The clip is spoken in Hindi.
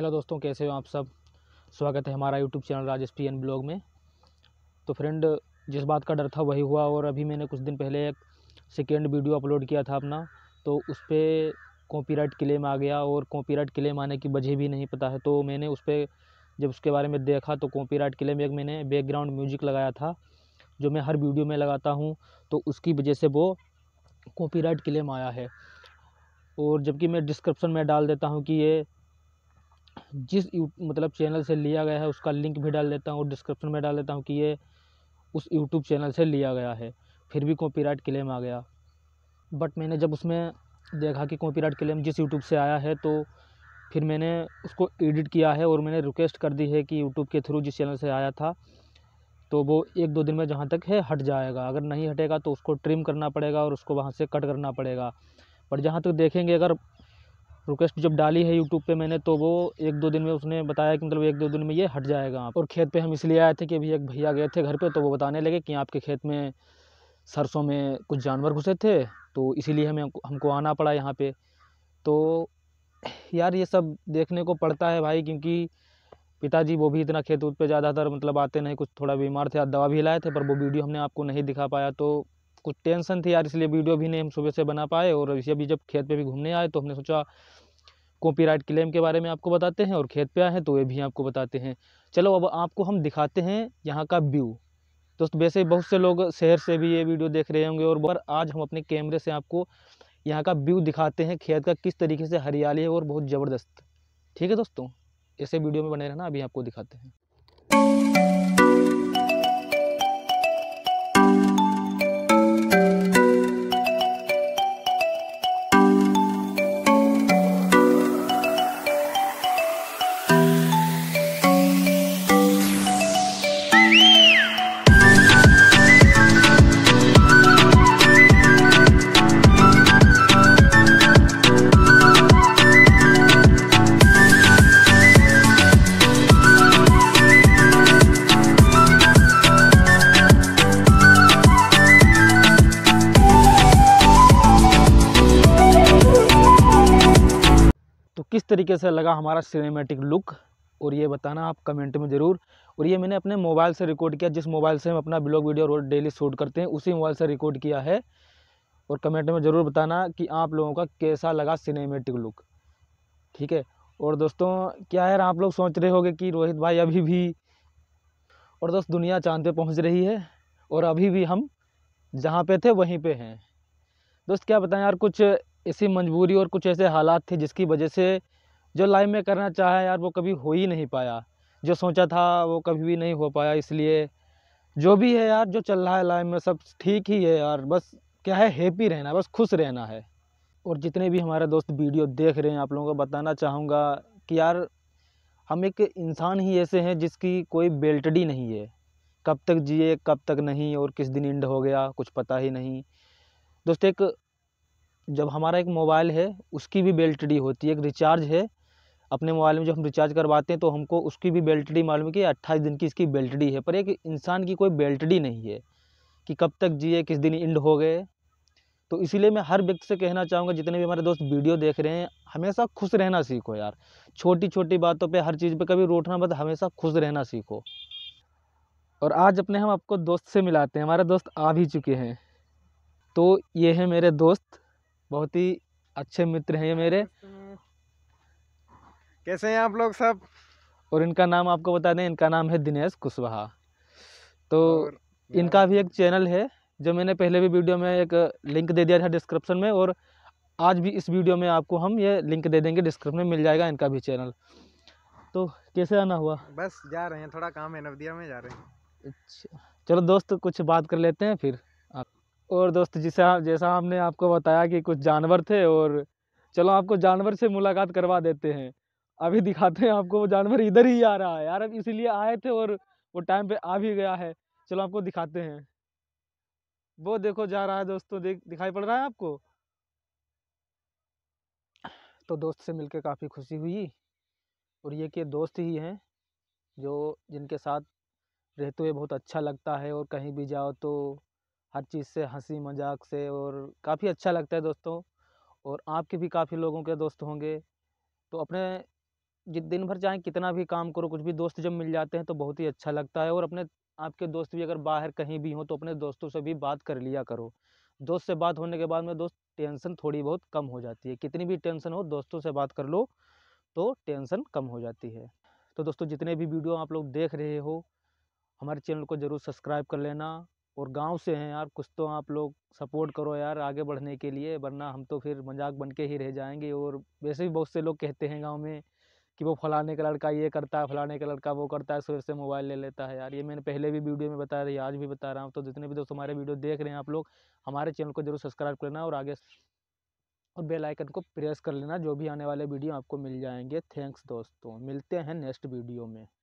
हेलो दोस्तों, कैसे हो आप सब। स्वागत है हमारा YouTube channel Raj SPN blog में। तो फ्रेंड, जिस बात का डर था वही हुआ। और अभी मैंने कुछ दिन पहले एक सेकेंड वीडियो अपलोड किया था अपना, तो उस पर कॉपीराइट क्लेम आ गया। और कॉपीराइट क्लेम आने की वजह भी नहीं पता है। तो मैंने उस पर जब उसके बारे में देखा तो कॉपीराइट क्लेम एक मैंने बैकग्राउंड म्यूजिक लगाया था जो मैं हर वीडियो में लगाता हूँ, तो उसकी वजह से वो कॉपीराइट क्लेम आया है। और जबकि मैं डिस्क्रिप्शन में डाल देता हूँ कि ये जिस मतलब चैनल से लिया गया है, उसका लिंक भी डाल देता हूँ और डिस्क्रिप्शन में डाल देता हूँ कि ये उस यूट्यूब चैनल से लिया गया है, फिर भी कॉपीराइट क्लेम आ गया। बट मैंने जब उसमें देखा कि कॉपीराइट क्लेम जिस यूट्यूब से आया है, तो फिर मैंने उसको एडिट किया है और मैंने रिक्वेस्ट कर दी है कि यूट्यूब के थ्रू जिस चैनल से आया था तो वो एक दो दिन में जहाँ तक है हट जाएगा। अगर नहीं हटेगा तो उसको ट्रिम करना पड़ेगा और उसको वहाँ से कट करना पड़ेगा। पर जहाँ तक देखेंगे, अगर रिक्वेस्ट जब डाली है यूट्यूब पे मैंने, तो वो एक दो दिन में उसने बताया कि मतलब एक दो दिन में ये हट जाएगा। और खेत पे हम इसलिए आए थे कि अभी एक भैया गए थे घर पे, तो वो बताने लगे कि आपके खेत में सरसों में कुछ जानवर घुसे थे, तो इसीलिए हमको आना पड़ा यहाँ पे। तो यार ये सब देखने को पड़ता है भाई, क्योंकि पिताजी वो भी इतना खेत पे ज़्यादातर मतलब आते नहीं, कुछ थोड़ा बीमार थे, दवा भी लाए थे, पर वो वीडियो हमने आपको नहीं दिखा पाया। तो कुछ टेंशन थी यार, इसलिए वीडियो भी नहीं हम सुबह से बना पाए। और इसे अभी जब खेत पे भी घूमने आए तो हमने सोचा कॉपीराइट क्लेम के बारे में आपको बताते हैं, और खेत पे आए हैं तो ये भी आपको बताते हैं। चलो अब आपको हम दिखाते हैं यहाँ का व्यू। दोस्त वैसे बहुत से लोग शहर से भी ये वीडियो देख रहे होंगे, और आज हम अपने कैमरे से आपको यहाँ का व्यू दिखाते हैं, खेत का किस तरीके से हरियाली है और बहुत ज़बरदस्त। ठीक है दोस्तों, ऐसे वीडियो में बने रहना, अभी आपको दिखाते हैं। किस तरीके से लगा हमारा सिनेमैटिक लुक, और ये बताना आप कमेंट में ज़रूर। और ये मैंने अपने मोबाइल से रिकॉर्ड किया, जिस मोबाइल से हम अपना ब्लॉग वीडियो रोज डेली शूट करते हैं उसी मोबाइल से रिकॉर्ड किया है। और कमेंट में ज़रूर बताना कि आप लोगों का कैसा लगा सिनेमैटिक लुक। ठीक है। और दोस्तों क्या है, आप लोग सोच रहे होंगे कि रोहित भाई अभी भी, और दोस्त दुनिया चाँद पर पहुँच रही है और अभी भी हम जहाँ पर थे वहीं पर हैं। दोस्त क्या बताएं यार, कुछ ऐसी मजबूरी और कुछ ऐसे हालात थे जिसकी वजह से जो लाइव में करना चाहा यार वो कभी हो ही नहीं पाया, जो सोचा था वो कभी भी नहीं हो पाया। इसलिए जो भी है यार, जो चल रहा है लाइव में सब ठीक ही है यार। बस क्या है, हैप्पी रहना, बस खुश रहना है। और जितने भी हमारे दोस्त वीडियो देख रहे हैं, आप लोगों को बताना चाहूँगा कि यार हम एक इंसान ही ऐसे हैं जिसकी कोई बेल्टडी नहीं है। कब तक जिए कब तक नहीं, और किस दिन एंड हो गया कुछ पता ही नहीं। दोस्त एक जब हमारा एक मोबाइल है उसकी भी बेल्टडी होती है, एक रिचार्ज है अपने मोबाइल में, जब हम रिचार्ज करवाते हैं तो हमको उसकी भी बेल्टडी मालूम है कि 28 दिन की इसकी बेल्टडी है। पर एक इंसान की कोई बेल्टडी नहीं है कि कब तक जिए किस दिन एंड हो गए। तो इसीलिए मैं हर व्यक्ति से कहना चाहूँगा, जितने भी हमारे दोस्त वीडियो देख रहे हैं, हमेशा खुश रहना सीखो यार। छोटी छोटी बातों पर, हर चीज़ पर कभी रूठना मत, हमेशा खुश रहना सीखो। और आज अपने हम आपको दोस्त से मिलाते हैं, हमारे दोस्त आ भी चुके हैं। तो ये हैं मेरे दोस्त, बहुत ही अच्छे मित्र हैं ये मेरे। कैसे हैं आप लोग सब। और इनका नाम आपको बता दें, इनका नाम है दिनेश कुशवाहा। तो इनका भी एक चैनल है जो मैंने पहले भी वीडियो में एक लिंक दे दिया था डिस्क्रिप्शन में, और आज भी इस वीडियो में आपको हम ये लिंक दे देंगे, डिस्क्रिप्शन में मिल जाएगा इनका भी चैनल। तो कैसे आना हुआ। बस जा रहे हैं, थोड़ा काम है नवदिया में, जा रहे हैं। अच्छा चलो दोस्त, कुछ बात कर लेते हैं फिर। और दोस्त जैसा हमने आपको बताया कि कुछ जानवर थे, और चलो आपको जानवर से मुलाकात करवा देते हैं। अभी दिखाते हैं आपको, वो जानवर इधर ही आ रहा है यार, अब इसीलिए आए थे और वो टाइम पे आ भी गया है। चलो आपको दिखाते हैं, वो देखो जा रहा है दोस्तों, दिखाई पड़ रहा है आपको। तो दोस्त से मिलकर काफ़ी खुशी हुई, और ये कि दोस्त ही हैं जो जिनके साथ रहते हुए बहुत अच्छा लगता है, और कहीं भी जाओ तो हर चीज़ से हंसी मजाक से, और काफ़ी अच्छा लगता है दोस्तों। और आपके भी काफ़ी लोगों के दोस्त होंगे, तो अपने दिन भर चाहे कितना भी काम करो, कुछ भी दोस्त जब मिल जाते हैं तो बहुत ही अच्छा लगता है। और अपने आपके दोस्त भी अगर बाहर कहीं भी हो तो अपने दोस्तों से भी बात कर लिया करो। दोस्त से बात होने के बाद में दोस्त टेंशन थोड़ी बहुत कम हो जाती है। कितनी भी टेंशन हो, दोस्तों से बात कर लो तो टेंशन कम हो जाती है। तो दोस्तों, जितने भी वीडियो आप लोग देख रहे हो, हमारे चैनल को ज़रूर सब्सक्राइब कर लेना। और गांव से हैं यार, कुछ तो आप लोग सपोर्ट करो यार आगे बढ़ने के लिए, वरना हम तो फिर मजाक बन के ही रह जाएंगे। और वैसे भी बहुत से लोग कहते हैं गांव में कि वो फलाने का लड़का ये करता है, फलाने का लड़का वो करता है, फिर से मोबाइल ले लेता है। यार ये मैंने पहले भी वीडियो में बताया था, आज भी बता रहा हूँ। तो जितने भी दोस्त हमारे वीडियो देख रहे हैं, आप लोग हमारे चैनल को जरूर सब्सक्राइब करना और आगे और बेल आइकन को प्रेस कर लेना, जो भी आने वाले वीडियो आपको मिल जाएंगे। थैंक्स दोस्तों, मिलते हैं नेक्स्ट वीडियो में।